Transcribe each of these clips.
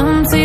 empty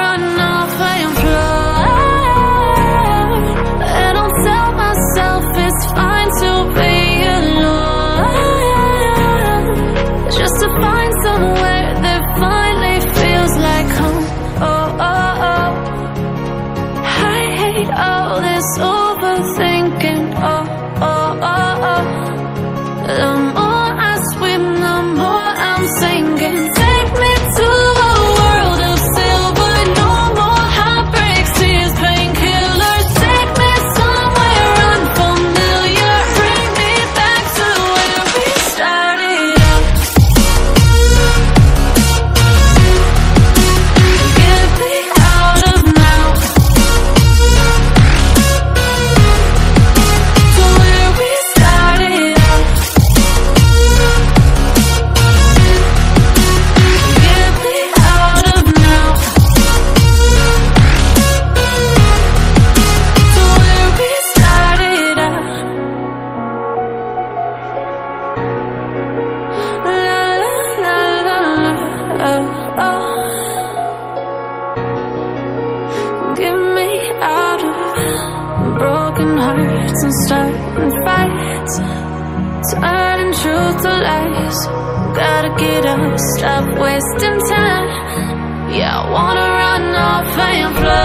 run off and fly, and I'll tell myself it's fine to be alone, just to find somewhere that finally feels like home. Oh, oh, oh, I hate all this overthinking. Oh, oh, oh, oh, the more I swim, the more I'm sinking. Take me to a world of silver, no more heartbreaks, tears, painkillers. Take me somewhere unfamiliar, bring me back to where we started out. Get me out of now, to where we started out. Get me out of now, to where we started out. La la la la la, oh, oh. Get me out of broken hearts and starting fights, turning truth to lies. Gotta get up, stop wasting time. Yeah, I wanna run off and fly.